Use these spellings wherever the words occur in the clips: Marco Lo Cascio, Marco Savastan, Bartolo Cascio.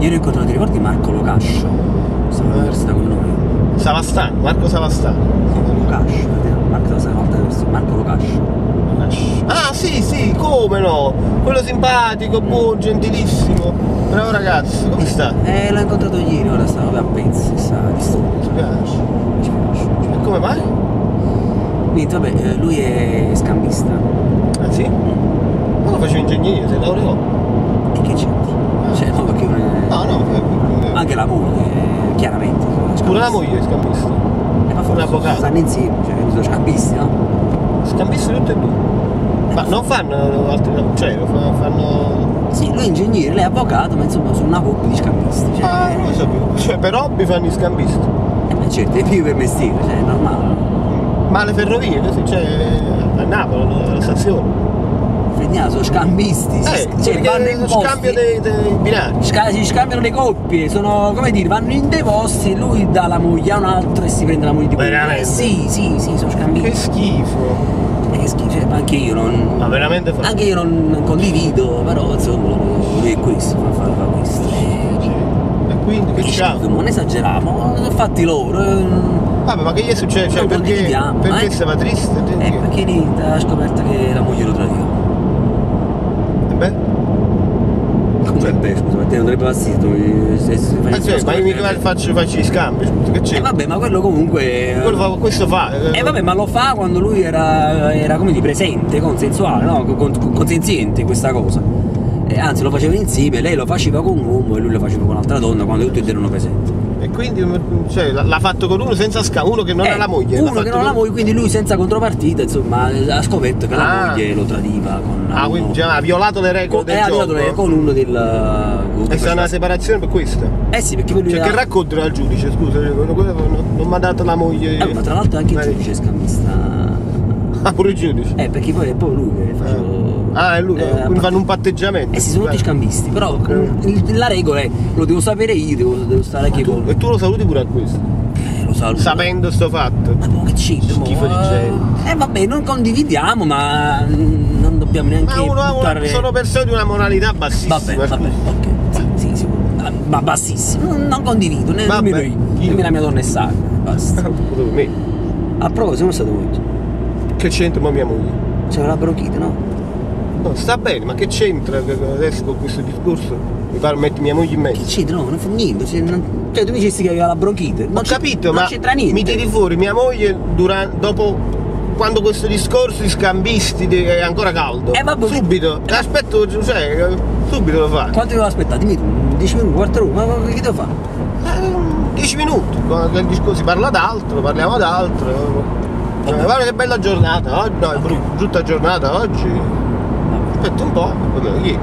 Ieri ho incontrato, ti ricordi Marco Lo Cascio? Sono all'università con noi. Savastan, Marco Savastan. Sì, Lo Cascio, Marco Lo Cascio. Ah sì, sì, come no? Quello simpatico, buon, gentilissimo. Bravo ragazzo, come sta? L'ho incontrato ieri, ora sta proprio a pezzi, sta distrutto. Ci piace? Ci piace. E come mai? Niente, vabbè, lui è scambista. Ah sì? Ma lo facevo ingegnere, sei laureato? E che c'entra? Cioè, no, perché... No, no, perché... Anche la moglie, chiaramente. Pure la moglie è scambista. E ma forse non stanno insieme, cioè, sono scambisti, no? Scambisti tutti e due. Ma non fanno altri lavori, cioè fanno... Sì, lui è ingegnere, lei è avvocato, ma insomma sono una coppia di scambisti, cioè... Ah, non lo sapevo, cioè per hobby fanno i scambisti. Ma certo, è più per mestiere, cioè è normale. Ma le ferrovie, così, cioè a Napoli, la stazione. Frendiamo, sono scambisti, cioè vanno in posti... Scambio dei binari. Si scambiano le coppie, sono, come dire, vanno in dei posti, lui dà la moglie a un altro e si prende la moglie di quello. Sì, sì, sì, sono scambisti. Che schifo. Cioè, anche io non. Ma veramente fa... Anche io non condivido, però insomma lui è questo, fa questo. E quindi che c'ha? Non esageriamo, sono fatti loro. Vabbè, ma che gli è successo? Cioè, perché stava triste? Perché niente, ha scoperto che la moglie lo tradiva. E beh? Come è beh, scusa, ma te non dovrebbe passito, cioè, ma io mica faccio gli scambi, scusa, che c'è? Vabbè, ma quello comunque. Questo fa. Vabbè, ma lo fa quando lui era come di presente, consensuale, no? Consenziente questa cosa. Anzi, lo faceva insieme, lei lo faceva con un uomo e lui lo faceva con un'altra donna quando tutti e due erano presenti. E quindi cioè, l'ha fatto con uno senza uno che non ha la moglie. Uno che non ha la moglie, quindi lui senza contropartita, insomma, ha scoperto che la moglie lo tradiva con. Ah, uno, quindi già ha violato le regole del gioco. Ha violato le regole con uno del. E c'è una separazione per questo? Eh sì, perché lui. Cioè, che raccontano al giudice, scusa, non mi ha dato la moglie. Ma tra l'altro anche il giudice è scambista. Ah, pure il giudice? Perché poi è proprio lui che faceva. Ah, è lui, quindi fanno un patteggiamento. Eh sì, sono tutti scambisti, però la regola è lo devo sapere io, devo stare qui con. E tu lo saluti pure a questo? Lo saluto. Sapendo sto fatto. Ma che c'entra? Schifo di gente. Vabbè, non condividiamo, ma non dobbiamo neanche. Ma sono persone di una moralità bassissima. Vabbè, ok. Sì, sì. Ma bassissima. Non condivido, nemmeno io. Nemmeno la mia donna è sacra. Basta. Pure me. A proposito, non è stato molto. Che c'entra, ma mia moglie? C'era la bronchite, no? No, sta bene, ma che c'entra adesso con questo discorso? Mi pare metti mia moglie in mezzo. Che c'entra? No, non fa niente. Cioè tu dicesti che aveva la bronchite. Non ho capito, ma mi tiri fuori mia moglie dopo quando questo discorso di scambisti è ancora caldo. Vabbè, subito, aspetto, cioè, subito lo fai. Quanto devo aspettare? Dimmi tu, 10 minuti, quarto ore, ma che devo fare? 10 minuti, quando il discorso si parla d'altro, parliamo d'altro. Cioè, guarda che bella giornata, oggi no, è brutta giornata oggi. Aspetta un po', niente.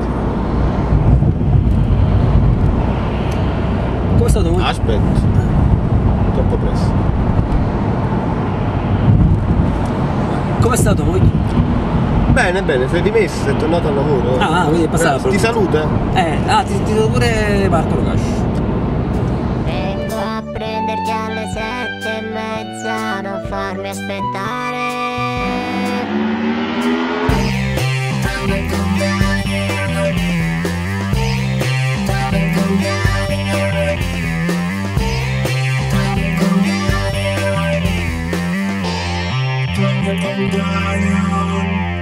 Come è stato voi? Aspetta. Troppo presto. Come è stato voi? Bene, bene, sei dimesso, è tornato al lavoro. Ah, quindi è passato. Ti saluta? Ti saluto pure Bartolo Cascio. Vengo a prenderti alle 7:30, non farmi aspettare. Come on, come on,